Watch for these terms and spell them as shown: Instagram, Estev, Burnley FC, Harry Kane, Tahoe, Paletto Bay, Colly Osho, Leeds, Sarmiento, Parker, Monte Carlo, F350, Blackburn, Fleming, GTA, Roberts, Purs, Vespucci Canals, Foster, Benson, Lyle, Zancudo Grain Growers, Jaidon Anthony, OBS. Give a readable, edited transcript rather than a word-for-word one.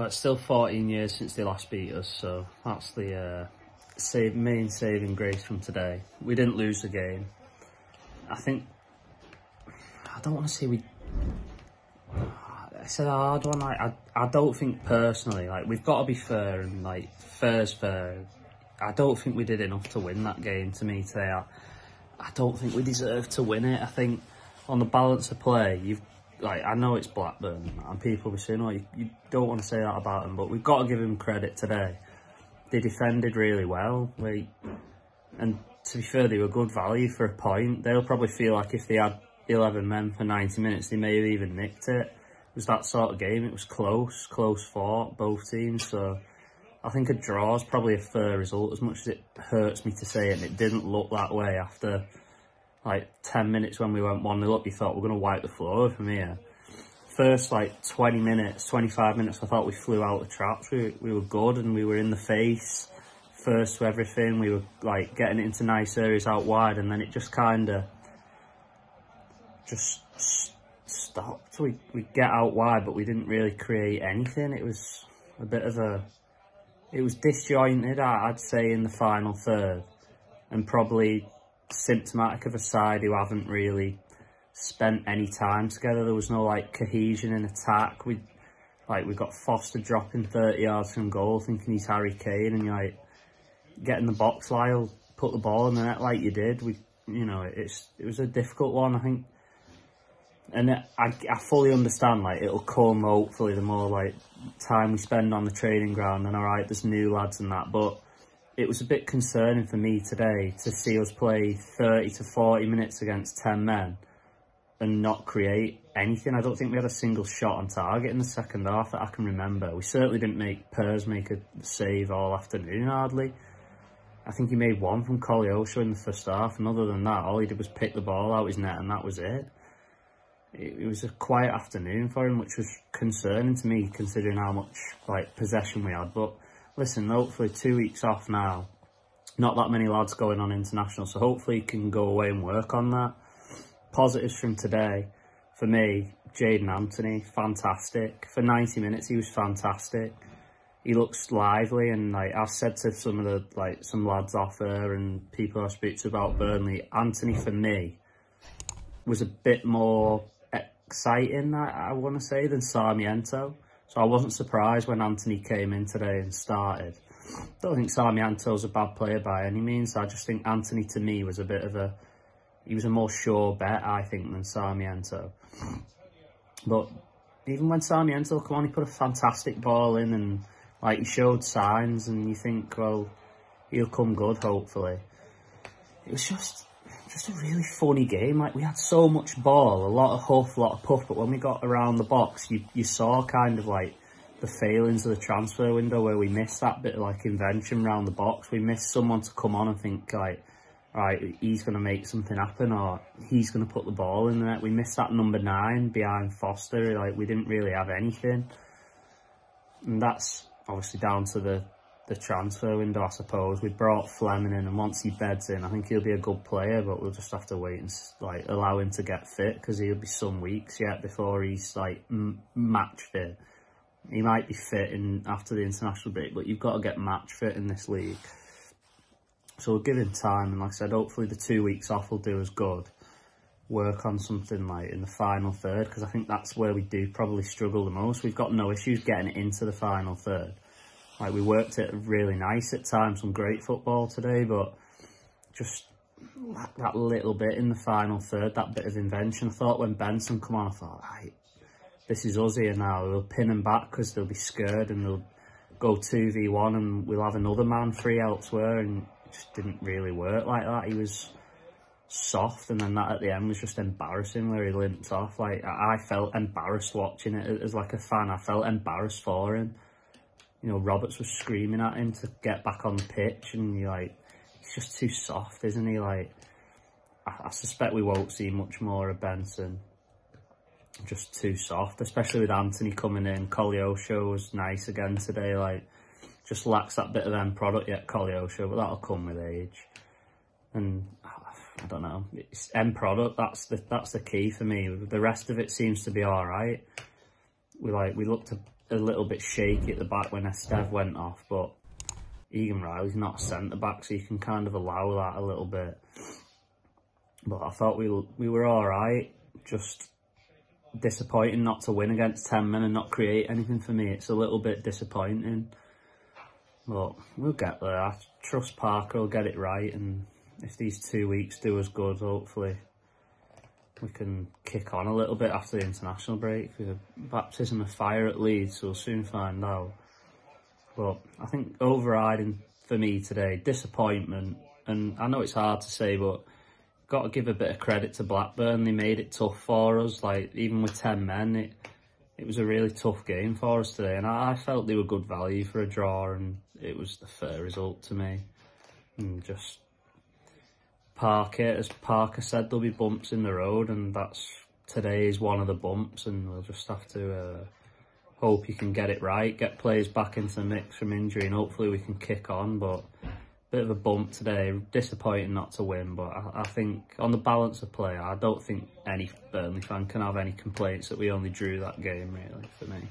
Well, it's still 14 years since they last beat us, so that's the main saving grace from today. We didn't lose the game. I don't want to say we... It's a hard one. Like, I don't think personally, like, we've got to be fair, and like, fair's fair. I don't think we did enough to win that game. To me today, I don't think we deserve to win it. I think on the balance of play, I know it's Blackburn, and people will be saying, "Oh, you don't want to say that about them," but we've got to give them credit today. They defended really well, and to be fair, they were good value for a point. They'll probably feel like if they had 11 men for 90 minutes, they may have even nicked it. It was that sort of game. It was close, close fought, both teams. So I think a draw is probably a fair result, as much as it hurts me to say it, and it didn't look that way after like 10 minutes when we went 1-0 up. You thought, we're going to wipe the floor from here. First, like, 20 minutes, 25 minutes, I thought we flew out of traps. We were good, and we were in the face, first to everything. We were, like, getting it into nice areas out wide, and then it just kind of just stopped. We get out wide, but we didn't really create anything. It was a bit of a... It was disjointed, I'd say, in the final third, and probably symptomatic of a side who haven't really spent any time together. There was no, like, cohesion in attack. We got Foster dropping 30 yards from goal, thinking he's Harry Kane, and you're like, get in the box, Lyle, put the ball in the net like you did. It was a difficult one, I think. And I fully understand, like, it'll come, hopefully, the more, like, time we spend on the training ground, and all right, there's new lads and that, but it was a bit concerning for me today to see us play 30 to 40 minutes against 10 men and not create anything. I don't think we had a single shot on target in the second half that I can remember. We certainly didn't make Purs make a save all afternoon, hardly. I think he made one from Colly Osho in the first half, and other than that, all he did was pick the ball out his net, and that was it. It was a quiet afternoon for him, which was concerning to me, considering how much, like, possession we had. But listen, hopefully 2 weeks off now, not that many lads going on international, so hopefully he can go away and work on that. Positives from today, for me, Jaidon Anthony, fantastic. For 90 minutes, he was fantastic. He looks lively, and, like, I've said to some of the, like, some lads off there and people I speak to about Burnley, Anthony, for me, was a bit more exciting, I want to say, than Sarmiento. So I wasn't surprised when Anthony came in today and started. I don't think Sarmiento's a bad player by any means. I just think Anthony, to me, was a bit of a... He was a more sure bet, I think, than Sarmiento. But even when Sarmiento come on, he put a fantastic ball in, and, like, he showed signs, and you think, well, he'll come good, hopefully. It was just a really funny game. Like, we had so much ball, a lot of huff, a lot of puff, but when we got around the box, you saw kind of, like, the failings of the transfer window, where we missed that bit of, like, invention around the box. We missed someone to come on and think, like, right, he's going to make something happen, or he's going to put the ball in the net. We missed that number 9 behind Foster. Like, we didn't really have anything, and that's obviously down to the transfer window, I suppose. We brought Fleming in, and once he beds in, I think he'll be a good player, but we'll just have to wait and, like, allow him to get fit, because he'll be some weeks yet before he's, like, match fit. He might be fit in after the international break, but you've got to get match fit in this league. So we'll give him time, and, like I said, hopefully the 2 weeks off will do us good. Work on something, like, in the final third, because I think that's where we do probably struggle the most. We've got no issues getting it into the final third. Like, we worked it really nice at times, some great football today, but just lacked that little bit in the final third, that bit of invention. I thought when Benson come on, I thought, right, this is us here now. We'll pin them back because they'll be scared, and they'll go 2v1, and we'll have another man free elsewhere, and it just didn't really work like that. He was soft, and then that at the end was just embarrassing, where he limped off. Like, I felt embarrassed watching it as, like, a fan. I felt embarrassed for him. You know, Roberts was screaming at him to get back on the pitch, and you're like, he's just too soft, isn't he? Like, I suspect we won't see much more of Benson. Just too soft, especially with Anthony coming in. Colly Osho was nice again today. Like, just lacks that bit of end product yet, Colly Osho, but that'll come with age. And I don't know, it's end product. That's the key for me. The rest of it seems to be all right. We looked a little bit shaky at the back when Estev went off, but Egan Riley's not a centre-back, so you can kind of allow that a little bit. But I thought we were all right. Just disappointing not to win against 10 men and not create anything for me. It's a little bit disappointing. But we'll get there. I trust Parker will get it right, and if these 2 weeks do us good, hopefully we can kick on a little bit after the international break. With a baptism of fire at Leeds, so we'll soon find out. But I think overriding for me today, disappointment, and I know it's hard to say, but got to give a bit of credit to Blackburn. They made it tough for us, like even with 10 men, it was a really tough game for us today, and I felt they were good value for a draw, and it was the fair result to me. And just Parker, as Parker said, there'll be bumps in the road, and that's today is one of the bumps, and we'll just have to hope he can get it right, get players back into the mix from injury, and hopefully we can kick on. But a bit of a bump today, disappointing not to win, but I think on the balance of play, I don't think any Burnley fan can have any complaints that we only drew that game, really, for me.